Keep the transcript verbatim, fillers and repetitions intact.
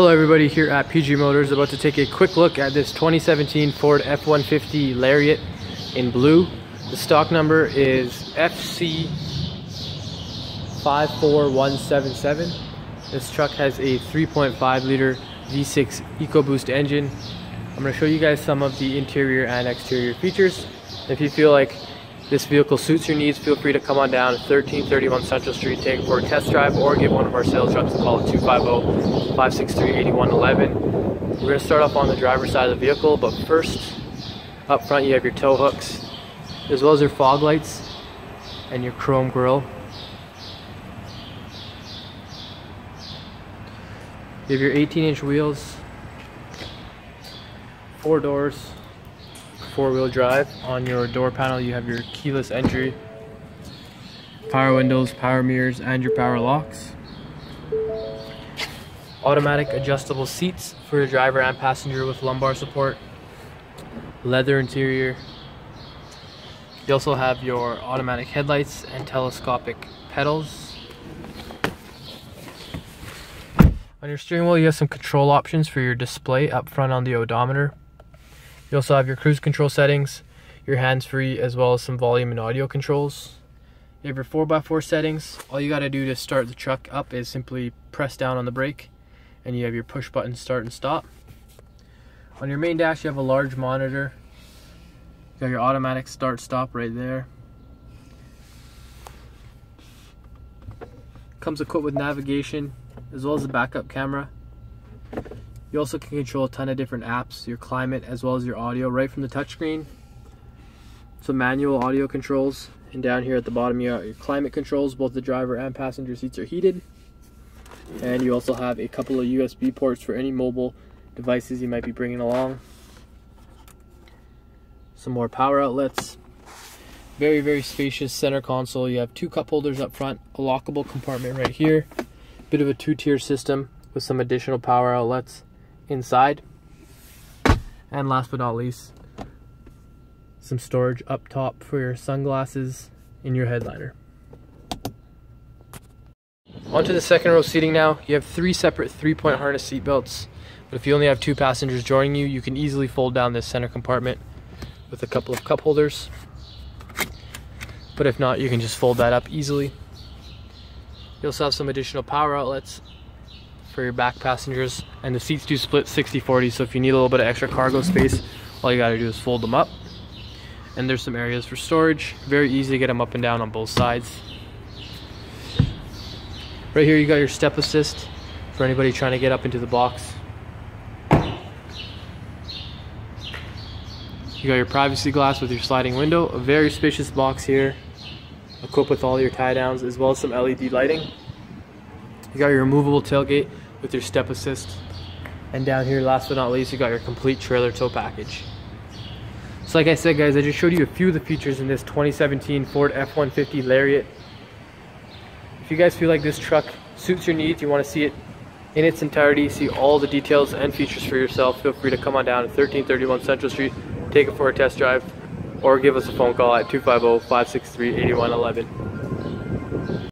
Hello everybody, here at P G Motors, about to take a quick look at this twenty seventeen Ford F one fifty Lariat in blue. The stock number is F C five four one seven seven. This truck has a three point five liter V six EcoBoost engine. I'm going to show you guys some of the interior and exterior features. If you feel like this vehicle suits your needs, feel free to come on down to thirteen thirty-one Central Street, take it for a test drive, or give one of our sales reps a call at two five zero, five six three, eight one one one. We're going to start off on the driver's side of the vehicle, but first, up front you have your tow hooks, as well as your fog lights and your chrome grille. You have your eighteen inch wheels, four doors, four-wheel drive. On your door panel you have your keyless entry, power windows, power mirrors, and your power locks. Automatic adjustable seats for your driver and passenger with lumbar support. Leather interior. You also have your automatic headlights and telescopic pedals. On your steering wheel you have some control options for your display up front on the odometer. You also have your cruise control settings, your hands-free, as well as some volume and audio controls. You have your four by four settings. All you got to do to start the truck up is simply press down on the brake, and you have your push button start and stop. On your main dash you have a large monitor. You got your automatic start stop right there. Comes equipped with navigation as well as a backup camera. You also can control a ton of different apps, your climate as well as your audio right from the touchscreen. Some manual audio controls, and down here at the bottom you have your climate controls. Both the driver and passenger seats are heated, and you also have a couple of U S B ports for any mobile devices you might be bringing along. Some more power outlets. Very, very spacious center console. You have two cup holders up front, a lockable compartment right here, bit of a two-tier system with some additional power outlets inside. And last but not least, some storage up top for your sunglasses in your headliner. Onto the second row seating now. You have three separate three-point harness seat belts, but if you only have two passengers joining you, you can easily fold down this center compartment with a couple of cup holders, but if not, you can just fold that up easily. You also have some additional power outlets for your back passengers, and the seats do split sixty forty, so if you need a little bit of extra cargo space, all you gotta do is fold them up. And there's some areas for storage. Very easy to get them up and down on both sides. Right here you got your step assist for anybody trying to get up into the box. You got your privacy glass with your sliding window. A very spacious box here, equipped with all your tie downs as well as some L E D lighting. You got your removable tailgate with your step assist. And down here, last but not least, you got your complete trailer tow package. So like I said guys, I just showed you a few of the features in this twenty seventeen Ford F one fifty Lariat. If you guys feel like this truck suits your needs, you want to see it in its entirety, see all the details and features for yourself, feel free to come on down to thirteen thirty-one Central Street, take it for a test drive, or give us a phone call at two five zero, five six three, eight one one one.